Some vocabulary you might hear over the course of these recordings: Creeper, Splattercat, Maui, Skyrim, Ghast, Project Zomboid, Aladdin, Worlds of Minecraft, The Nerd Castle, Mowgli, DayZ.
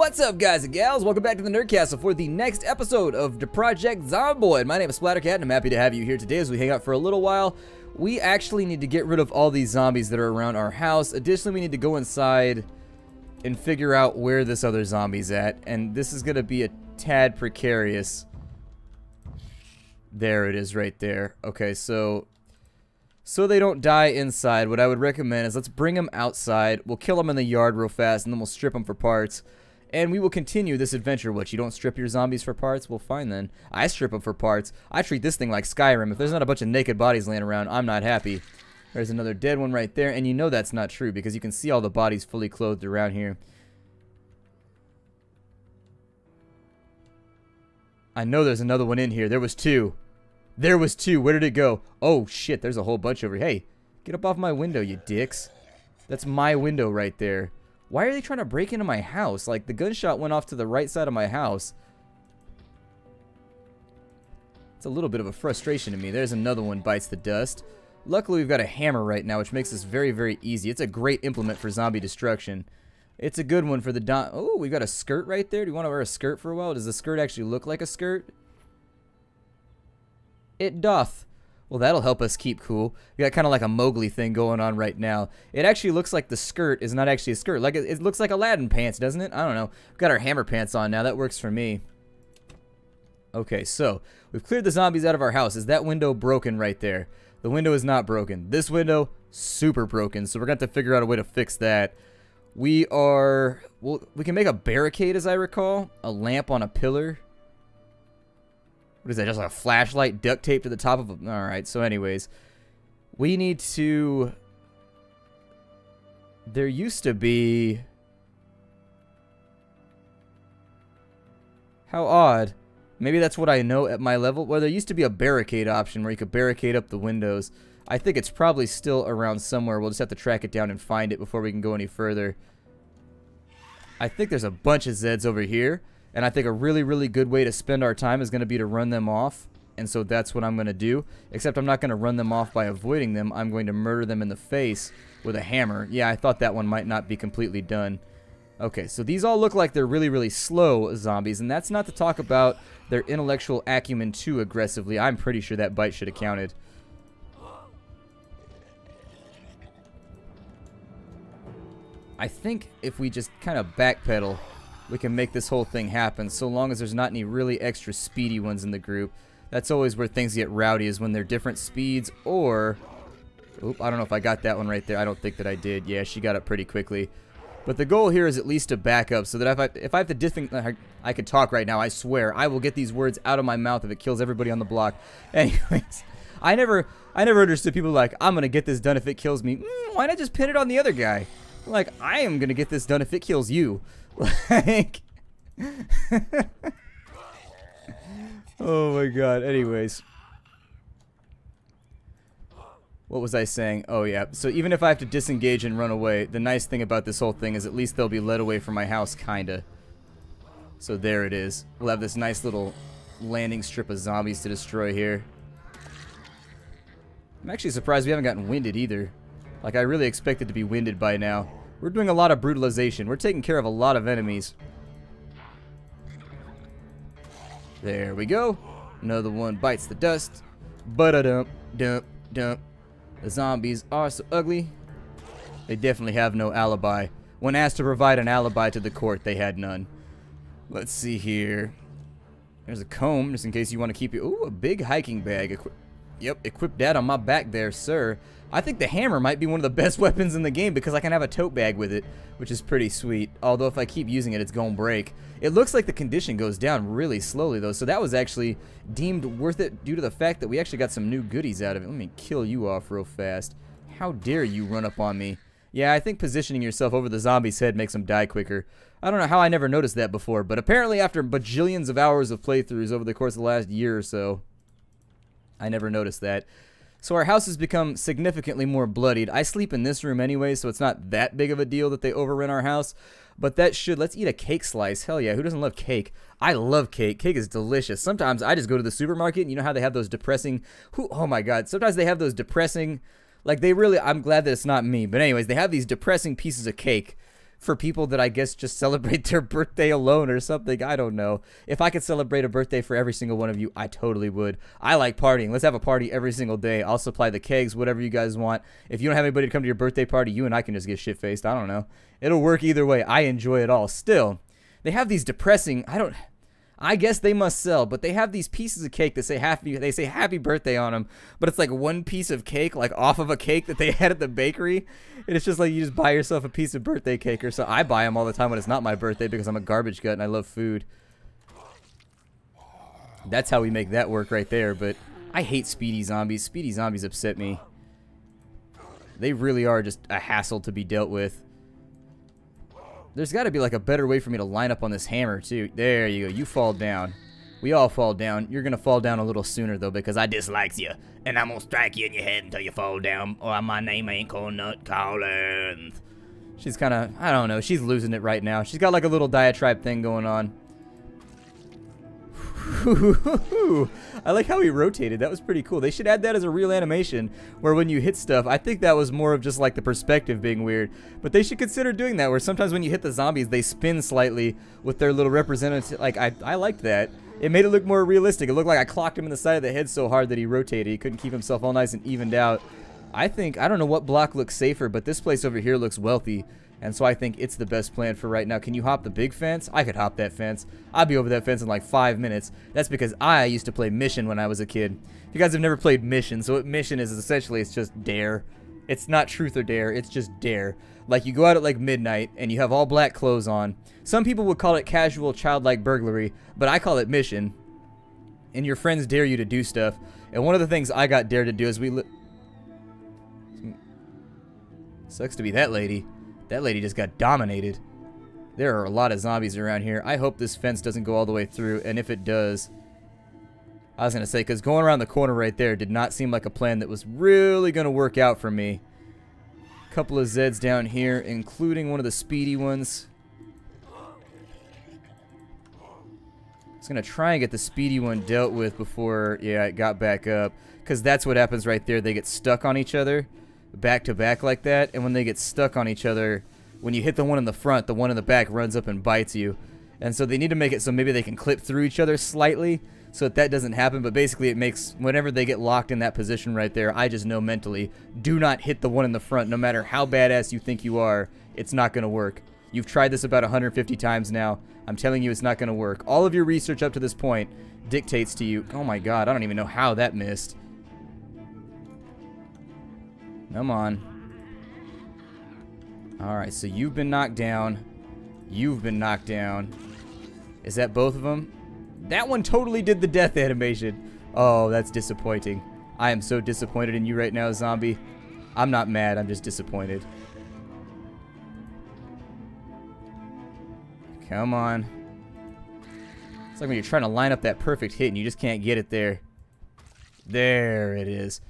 What's up, guys and gals? Welcome back to the Nerd Castle for the next episode of the Project Zomboid. My name is Splattercat, and I'm happy to have you here today as we hang out for a little while. We actually need to get rid of all these zombies that are around our house. Additionally, we need to go inside and figure out where this other zombie's at, and this is going to be a tad precarious. There it is right there. Okay, so they don't die inside, what I would recommend is let's bring them outside. We'll kill them in the yard real fast, and then we'll strip them for parts. And we will continue this adventure. What, you don't strip your zombies for parts? Well, fine then. I strip them for parts. I treat this thing like Skyrim. If there's not a bunch of naked bodies laying around, I'm not happy. There's another dead one right there, and you know that's not true because you can see all the bodies fully clothed around here. I know there's another one in here. There was two. There was two. Where did it go? Oh, shit. There's a whole bunch over here. Hey, get up off my window, you dicks. That's my window right there. Why are they trying to break into my house? Like, the gunshot went off to the right side of my house. It's a little bit of a frustration to me. There's another one bites the dust. Luckily, we've got a hammer right now, which makes this very, very easy. It's a great implement for zombie destruction. It's a good one for the don... Oh, we've got a skirt right there. Do you want to wear a skirt for a while? Does the skirt actually look like a skirt? It doth. Well, that'll help us keep cool. We got kind of like a Mowgli thing going on right now. It actually looks like the skirt is not actually a skirt. Like it looks like Aladdin pants, doesn't it? I don't know. We've got our hammer pants on now. That works for me. Okay, so we've cleared the zombies out of our house. Is that window broken right there? The window is not broken. This window, super broken. So we're going to have to figure out a way to fix that. We are... Well, we can make a barricade, as I recall. A lamp on a pillar. What is that, just like a flashlight duct taped to the top of a... Alright, so anyways. We need to... There used to be... How odd. Maybe that's what I know at my level. Well, there used to be a barricade option where you could barricade up the windows. I think it's probably still around somewhere. We'll just have to track it down and find it before we can go any further. I think there's a bunch of Zeds over here. And I think a really, really good way to spend our time is going to be to run them off. And so that's what I'm going to do. Except I'm not going to run them off by avoiding them. I'm going to murder them in the face with a hammer. Yeah, I thought that one might not be completely done. Okay, so these all look like they're really, really slow zombies. And that's not to talk about their intellectual acumen too aggressively. I'm pretty sure that bite should have counted. I think if we just kind of backpedal... We can make this whole thing happen, so long as there's not any really extra speedy ones in the group. That's always where things get rowdy, is when they're different speeds, or... Oop, I don't know if I got that one right there. I don't think that I did. Yeah, she got up pretty quickly. But the goal here is at least to back up, so that if I have to I could talk right now, I swear. I will get these words out of my mouth if it kills everybody on the block. Anyways, I never understood people like, I'm going to get this done if it kills me. Why not just pin it on the other guy? Like, I am going to get this done if it kills you. Like, oh my god. Anyways, what was I saying? Oh yeah, so even if I have to disengage and run away, the nice thing about this whole thing is at least they'll be led away from my house, kinda. So there it is. We'll have this nice little landing strip of zombies to destroy here. I'm actually surprised we haven't gotten winded either. Like, I really expected to be winded by now. We're doing a lot of brutalization. We're taking care of a lot of enemies. There we go. Another one bites the dust. Ba-da-dump, dump, dump. The zombies are so ugly. They definitely have no alibi. When asked to provide an alibi to the court, they had none. Let's see here. There's a comb, just in case you want to keep your... Ooh, a big hiking bag. Yep, equip that on my back there, sir. I think the hammer might be one of the best weapons in the game because I can have a tote bag with it, which is pretty sweet. Although if I keep using it, it's gonna break. It looks like the condition goes down really slowly though, so that was actually deemed worth it due to the fact that we actually got some new goodies out of it. Let me kill you off real fast. How dare you run up on me? Yeah, I think positioning yourself over the zombie's head makes them die quicker. I don't know how I never noticed that before, but apparently after bajillions of hours of playthroughs over the course of the last year or so, I never noticed that. So our house has become significantly more bloodied. I sleep in this room anyway, so it's not that big of a deal that they overrun our house. But that should... Let's eat a cake slice. Hell yeah, who doesn't love cake? I love cake. Cake is delicious. Sometimes I just go to the supermarket, and you know how they have those depressing... Oh my god. Sometimes they have those depressing... Like, they really... I'm glad that it's not me. But anyways, they have these depressing pieces of cake for people that I guess just celebrate their birthday alone or something. I don't know. If I could celebrate a birthday for every single one of you, I totally would. I like partying. Let's have a party every single day. I'll supply the kegs, whatever you guys want. If you don't have anybody to come to your birthday party, you and I can just get shit-faced. I don't know. It'll work either way. I enjoy it all. Still, they have these depressing... I guess they must sell, but they have these pieces of cake that say happy birthday on them, but it's like one piece of cake, like off of a cake that they had at the bakery, and it's just like you just buy yourself a piece of birthday cake, or so I buy them all the time when it's not my birthday because I'm a garbage gut and I love food. That's how we make that work right there, but I hate speedy zombies. Speedy zombies upset me. They really are just a hassle to be dealt with. There's got to be like a better way for me to line up on this hammer too. There you go. You fall down. We all fall down. You're going to fall down a little sooner though because I dislike you. And I'm going to strike you in your head until you fall down. Or my name ain't called Nerd Castle. She's kind of, I don't know. She's losing it right now. She's got like a little diatribe thing going on. I like how he rotated. That was pretty cool. They should add that as a real animation where when you hit stuff, I think that was more of just like the perspective being weird. But they should consider doing that where sometimes when you hit the zombies, they spin slightly with their little representative. Like, I liked that. It made it look more realistic. It looked like I clocked him in the side of the head so hard that he rotated. He couldn't keep himself all nice and evened out. I think, I don't know what block looks safer, but this place over here looks wealthy. And so I think it's the best plan for right now. Can you hop the big fence? I could hop that fence. I'd be over that fence in like 5 minutes. That's because I used to play Mission when I was a kid. You guys have never played Mission, so what Mission is essentially it's just dare. It's not truth or dare, it's just dare. Like you go out at like midnight and you have all black clothes on. Some people would call it casual childlike burglary, but I call it Mission. And your friends dare you to do stuff. And one of the things I got dared to do is we... Sucks to be that lady. That lady just got dominated. There are a lot of zombies around here. I hope this fence doesn't go all the way through, and if it does... I was going to say, because going around the corner right there did not seem like a plan that was really going to work out for me. A couple of Zeds down here, including one of the speedy ones. I was going to try and get the speedy one dealt with before, yeah, it got back up. Because that's what happens right there. They get stuck on each other. Back to back like that, and when they get stuck on each other, when you hit the one in the front, the one in the back runs up and bites you. And so they need to make it so maybe they can clip through each other slightly so that that doesn't happen, but basically it makes, whenever they get locked in that position right there, I just know mentally, do not hit the one in the front. No matter how badass you think you are, it's not going to work. You've tried this about 150 times now. I'm telling you, it's not going to work. All of your research up to this point dictates to you, oh my god, I don't even know how that missed. Come on. Alright, so you've been knocked down. You've been knocked down. Is that both of them? That one totally did the death animation. Oh, that's disappointing. I am so disappointed in you right now, zombie. I'm not mad, I'm just disappointed. Come on. It's like when you're trying to line up that perfect hit and you just can't get it there. There it is.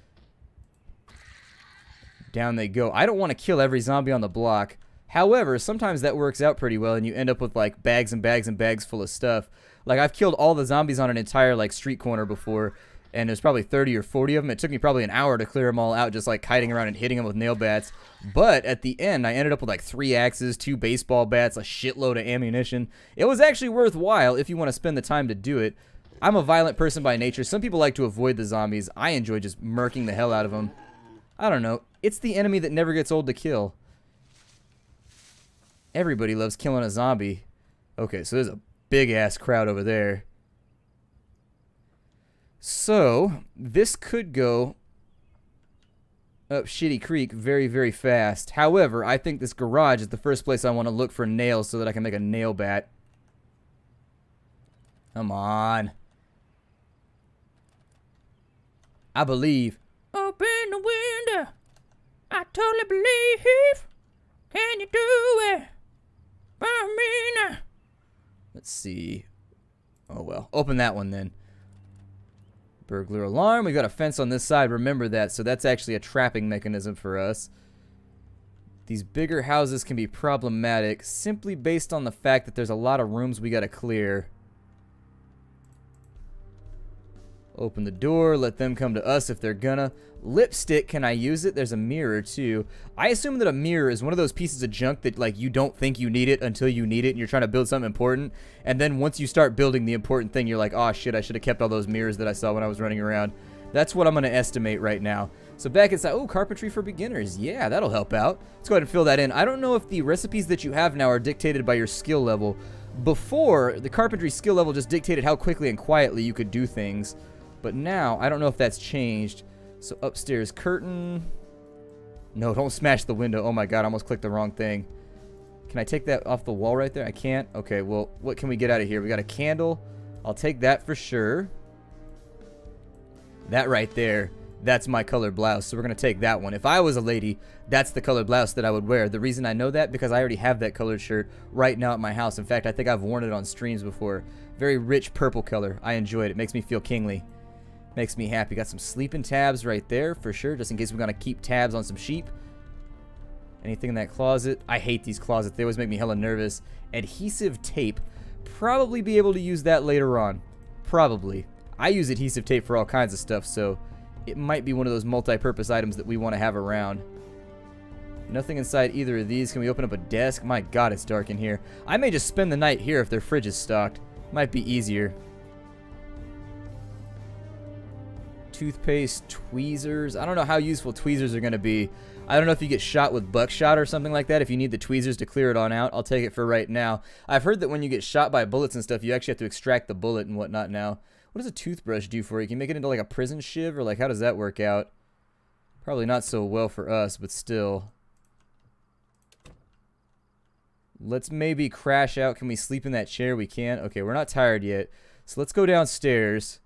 Down they go. I don't want to kill every zombie on the block. However, sometimes that works out pretty well and you end up with like bags and bags and bags full of stuff. Like I've killed all the zombies on an entire like street corner before and there's probably 30 or 40 of them. It took me probably an hour to clear them all out just like kiting around and hitting them with nail bats. But at the end, I ended up with like 3 axes, 2 baseball bats, a shitload of ammunition. It was actually worthwhile if you want to spend the time to do it. I'm a violent person by nature. Some people like to avoid the zombies. I enjoy just murking the hell out of them. I don't know. It's the enemy that never gets old to kill. Everybody loves killing a zombie. Okay, so there's a big-ass crowd over there. So, this could go up Shitty Creek very, very fast. However, I think this garage is the first place I want to look for nails so that I can make a nail bat. Come on. I believe. Open the window. I totally believe. Can you do it? I mean, let's see. Oh well. Open that one then. Burglar alarm. We got a fence on this side. Remember that. So that's actually a trapping mechanism for us. These bigger houses can be problematic simply based on the fact that there's a lot of rooms we got to clear. Open the door. Let them come to us if they're gonna. Lipstick, can I use it? There's a mirror, too. I assume that a mirror is one of those pieces of junk that, like, you don't think you need it until you need it and you're trying to build something important. And then once you start building the important thing, you're like, oh, shit, I should have kept all those mirrors that I saw when I was running around. That's what I'm going to estimate right now. So back inside, oh, carpentry for beginners. Yeah, that'll help out. Let's go ahead and fill that in. I don't know if the recipes that you have now are dictated by your skill level. Before, the carpentry skill level just dictated how quickly and quietly you could do things. But now, I don't know if that's changed. So upstairs, curtain. No, don't smash the window. Oh my god, I almost clicked the wrong thing. Can I take that off the wall right there? I can't. Okay, well, what can we get out of here? We got a candle. I'll take that for sure. That right there, that's my colored blouse, so we're going to take that one. If I was a lady, that's the colored blouse that I would wear. The reason I know that, because I already have that colored shirt right now at my house. In fact, I think I've worn it on streams before. Very rich purple color. I enjoy it. It makes me feel kingly. Makes me happy. Got some sleeping tabs right there for sure, just in case we're going to keep tabs on some sheep. Anything in that closet? I hate these closets. They always make me hella nervous. Adhesive tape. Probably be able to use that later on. Probably. I use adhesive tape for all kinds of stuff, so it might be one of those multi-purpose items that we want to have around. Nothing inside either of these. Can we open up a desk? My god, it's dark in here. I may just spend the night here if their fridge is stocked. Might be easier. Toothpaste, tweezers. I don't know how useful tweezers are going to be. I don't know if you get shot with buckshot or something like that. If you need the tweezers to clear it on out, I'll take it for right now. I've heard that when you get shot by bullets and stuff, you actually have to extract the bullet and whatnot now. What does a toothbrush do for you? Can you make it into like a prison shiv? Or like how does that work out? Probably not so well for us, but still. Let's maybe crash out. Can we sleep in that chair? We can. Okay, we're not tired yet. So let's go downstairs.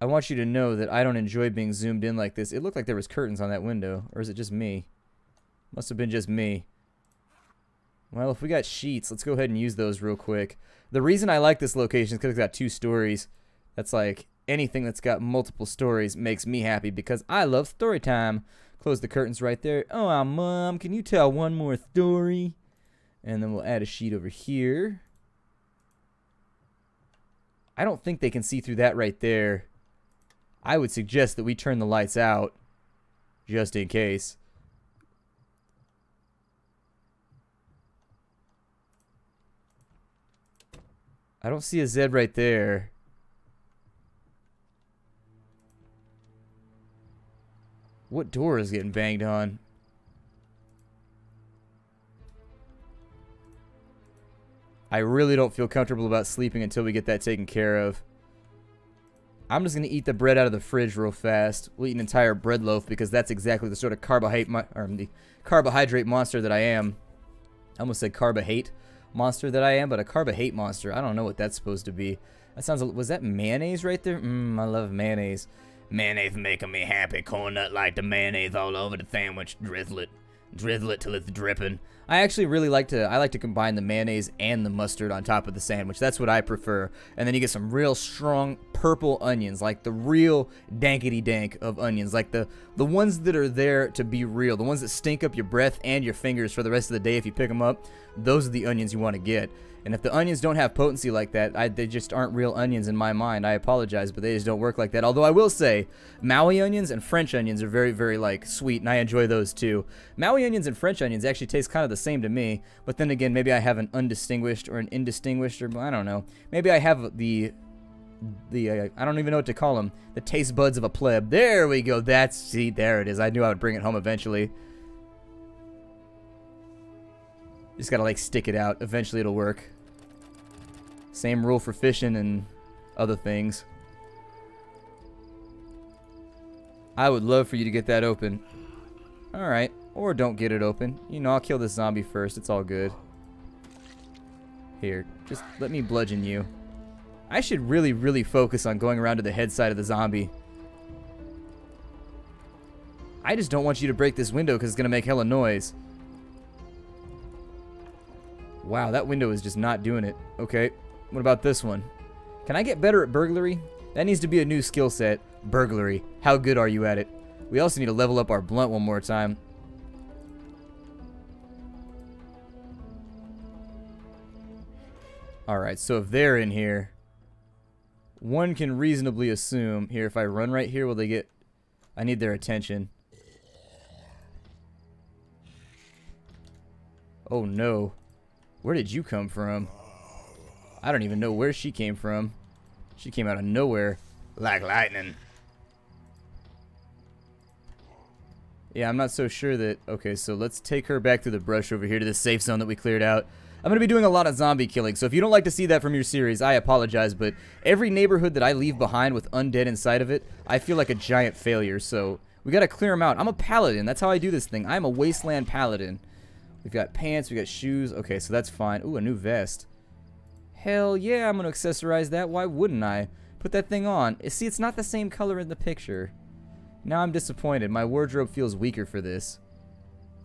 I want you to know that I don't enjoy being zoomed in like this. It looked like there was curtains on that window. Or is it just me? Must have been just me. Well, if we got sheets, let's go ahead and use those real quick. The reason I like this location is because it's got 2 stories. That's like anything that's got multiple stories makes me happy because I love story time. Close the curtains right there. Oh, Mom, can you tell one more story? And then we'll add a sheet over here. I don't think they can see through that right there. I would suggest that we turn the lights out just in case. I don't see a Zed right there. What door is getting banged on? I really don't feel comfortable about sleeping until we get that taken care of. I'm just going to eat the bread out of the fridge real fast. We'll eat an entire bread loaf because that's exactly the sort of carbohydrate monster that I am. I almost said carbohate monster that I am, but a carbohydrate monster. I don't know what that's supposed to be. That sounds... Was that mayonnaise right there? I love mayonnaise. Mayonnaise making me happy. Cornut like the mayonnaise all over the sandwich. Drizzle it. Drizzle it till it's dripping. I actually really like to... I like to combine the mayonnaise and the mustard on top of the sandwich. That's what I prefer. And then you get some real strong purple onions, like the real dankety-dank of onions, like the ones that are there to be real, the ones that stink up your breath and your fingers for the rest of the day if you pick them up. Those are the onions you want to get. And if the onions don't have potency like that, they just aren't real onions in my mind. I apologize, but they just don't work like that. Although I will say, Maui onions and French onions are very, very, like, sweet, and I enjoy those too. Maui onions and French onions actually taste kind of the same to me, but then again, maybe I have an undistinguished or an indistinguished, or I don't know. Maybe I have the I don't even know what to call them. The taste buds of a pleb. There we go. That's, see, there it is. I knew I would bring it home eventually. Just gotta, like, stick it out. Eventually it'll work. Same rule for fishing and other things. I would love for you to get that open. Alright. Or don't get it open. You know, I'll kill this zombie first. It's all good. Here. Just let me bludgeon you. I should really, really focus on going around to the head side of the zombie. I just don't want you to break this window because it's gonna make hella noise. Wow, that window is just not doing it. Okay, what about this one? Can I get better at burglary? That needs to be a new skill set. Burglary. How good are you at it? We also need to level up our blunt one more time. Alright, so if they're in here, one can reasonably assume... Here, if I run right here, will they get... I need their attention. Oh, no. Where did you come from? I don't even know where she came from. She came out of nowhere. Like lightning. Yeah, I'm not so sure that... Okay, so let's take her back through the brush over here to the safe zone that we cleared out. I'm going to be doing a lot of zombie killing, so if you don't like to see that from your series, I apologize, but every neighborhood that I leave behind with undead inside of it, I feel like a giant failure, so we got to clear them out. I'm a paladin. That's how I do this thing. I'm a wasteland paladin. We've got pants. We've got shoes. Okay, so that's fine. Ooh, a new vest. Hell yeah, I'm going to accessorize that. Why wouldn't I? Put that thing on. See, it's not the same color in the picture. Now I'm disappointed. My wardrobe feels weaker for this.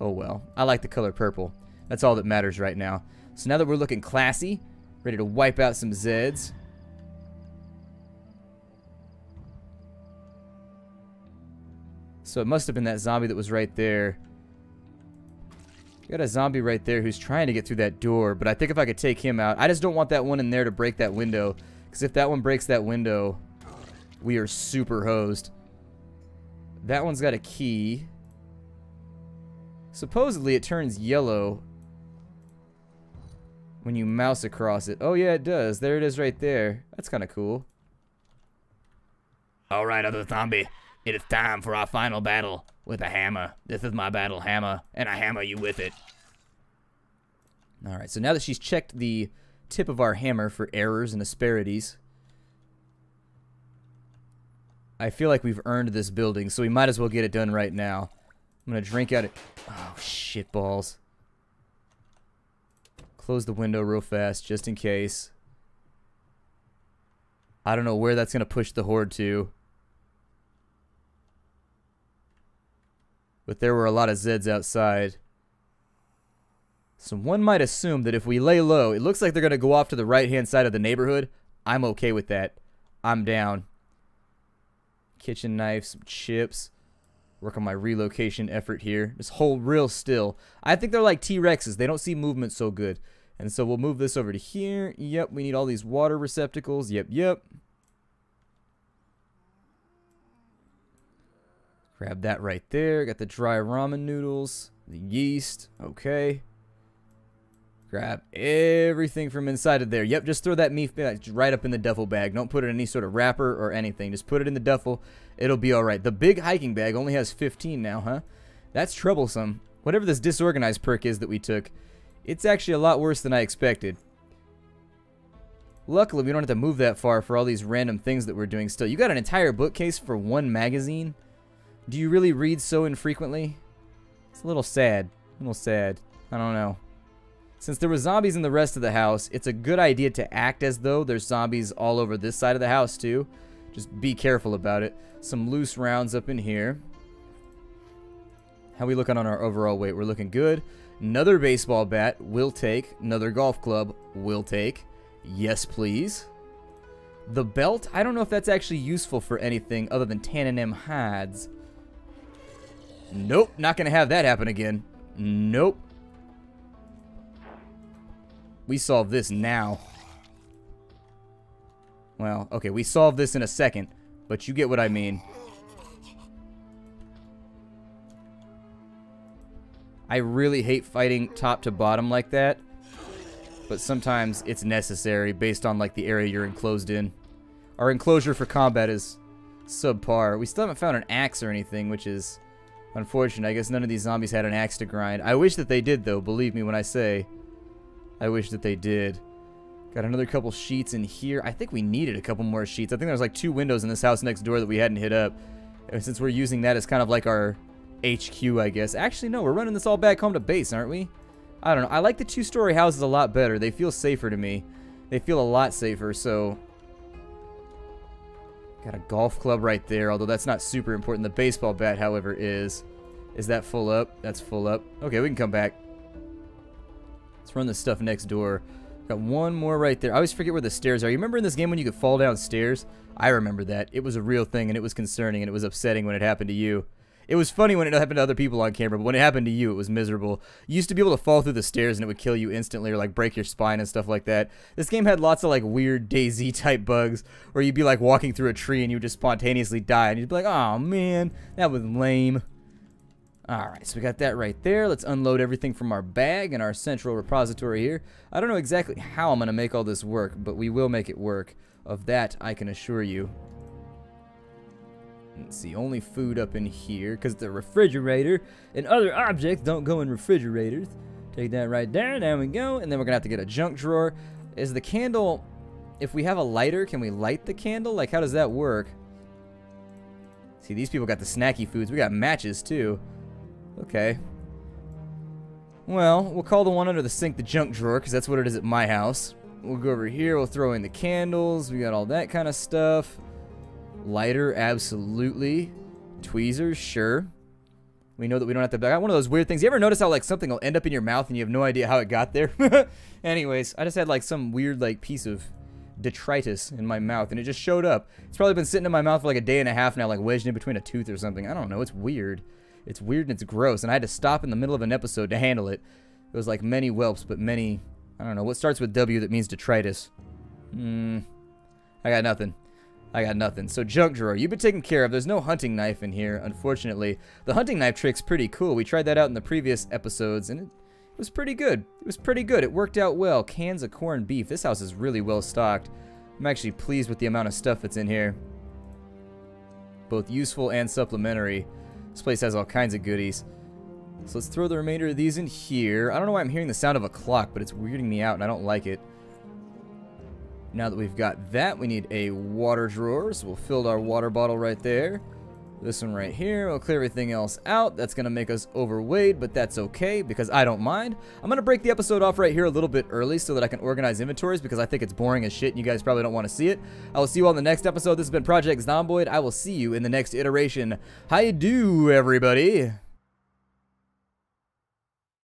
Oh well. I like the color purple. That's all that matters right now. So now that we're looking classy, ready to wipe out some Zeds. So it must have been that zombie that was right there. We got a zombie right there who's trying to get through that door, but I think if I could take him out, I just don't want that one in there to break that window, because if that one breaks that window, we are super hosed. That one's got a key. Supposedly it turns yellow when you mouse across it. Oh yeah, it does. There it is right there. That's kind of cool. Alright, other zombie. It is time for our final battle with a hammer. This is my battle hammer, and I hammer you with it. Alright, so now that she's checked the tip of our hammer for errors and asperities, I feel like we've earned this building, so we might as well get it done right now. I'm gonna drink out it. Oh, shit balls. Close the window real fast, just in case. I don't know where that's gonna push the horde to. But there were a lot of Zeds outside. So one might assume that if we lay low, it looks like they're gonna go off to the right-hand side of the neighborhood. I'm okay with that. I'm down. Kitchen knife, some chips. Work on my relocation effort here. Just hold real still. I think they're like T-Rexes. They don't see movement so good. And so we'll move this over to here. Yep, we need all these water receptacles. Yep, yep. Grab that right there. Got the dry ramen noodles. The yeast. Okay. Grab everything from inside of there. Yep, just throw that meat right up in the duffel bag. Don't put it in any sort of wrapper or anything. Just put it in the duffel. It'll be all right. The big hiking bag only has 15 now, huh? That's troublesome. Whatever this disorganized perk is that we took, it's actually a lot worse than I expected. Luckily, we don't have to move that far for all these random things that we're doing still. You got an entire bookcase for one magazine? Do you really read so infrequently? It's a little sad. A little sad. I don't know. Since there were zombies in the rest of the house, it's a good idea to act as though there's zombies all over this side of the house, too. Just be careful about it. Some loose rounds up in here. How are we looking on our overall weight? We're looking good. Another baseball bat, will take. Another golf club, will take. Yes, please. The belt, I don't know if that's actually useful for anything other than tanning them hides. Nope, not going to have that happen again. Nope. We solve this now. Well, okay, we solve this in a second, but you get what I mean. I really hate fighting top to bottom like that, but sometimes it's necessary based on like the area you're enclosed in. Our enclosure for combat is subpar. We still haven't found an axe or anything, which is unfortunate. I guess none of these zombies had an axe to grind. I wish that they did, though. Believe me when I say... I wish that they did. Got another couple sheets in here. I think we needed a couple more sheets. I think there was like 2 windows in this house next door that we hadn't hit up. And since we're using that as kind of like our HQ, I guess. Actually, no, we're running this all back home to base, aren't we? I don't know. I like the 2-story houses a lot better. They feel safer to me. They feel a lot safer, so... Got a golf club right there, although that's not super important. The baseball bat, however, is. Is that full up? That's full up. Okay, we can come back. Let's run this stuff next door. Got one more right there. I always forget where the stairs are. You remember in this game when you could fall downstairs? I remember that. It was a real thing, and it was concerning, and it was upsetting when it happened to you. It was funny when it happened to other people on camera, but when it happened to you, it was miserable. You used to be able to fall through the stairs and it would kill you instantly or like break your spine and stuff like that. This game had lots of like weird DayZ type bugs where you'd be like walking through a tree and you would just spontaneously die and you'd be like, oh man, that was lame. Alright, so we got that right there. Let's unload everything from our bag and our central repository here. I don't know exactly how I'm going to make all this work, but we will make it work. Of that, I can assure you. Let's see, only food up in here, because the refrigerator and other objects don't go in refrigerators. Take that right there, there we go, and then we're going to have to get a junk drawer. Is the candle, if we have a lighter, can we light the candle? Like, how does that work? See, these people got the snacky foods. We got matches, too. Okay. Well, we'll call the one under the sink the junk drawer, because that's what it is at my house. We'll go over here, we'll throw in the candles, we got all that kind of stuff. Lighter, absolutely. Tweezers, sure. We know that we don't have to... I got one of those weird things. You ever notice how, like, something will end up in your mouth and you have no idea how it got there? Anyways, I just had, like, some weird, like, piece of detritus in my mouth, and it just showed up. It's probably been sitting in my mouth for, like, a day and a half now, like, wedged in between a tooth or something. I don't know, it's weird. It's weird and it's gross, and I had to stop in the middle of an episode to handle it. It was like many whelps, but many... I don't know. What starts with W that means detritus? I got nothing. I got nothing. So, junk drawer. You've been taken care of. There's no hunting knife in here, unfortunately. The hunting knife trick's pretty cool. We tried that out in the previous episodes, and it was pretty good. It was pretty good. It worked out well. Cans of corned beef. This house is really well stocked. I'm actually pleased with the amount of stuff that's in here. Both useful and supplementary. This place has all kinds of goodies. So let's throw the remainder of these in here. I don't know why I'm hearing the sound of a clock, but it's weirding me out and I don't like it. Now that we've got that, we need a water drawer. So we'll fill our water bottle right there. This one right here. We'll clear everything else out. That's going to make us overweight, but that's okay because I don't mind. I'm going to break the episode off right here a little bit early so that I can organize inventories because I think it's boring as shit and you guys probably don't want to see it. I will see you all in the next episode. This has been Project Zomboid. I will see you in the next iteration. How you do, everybody?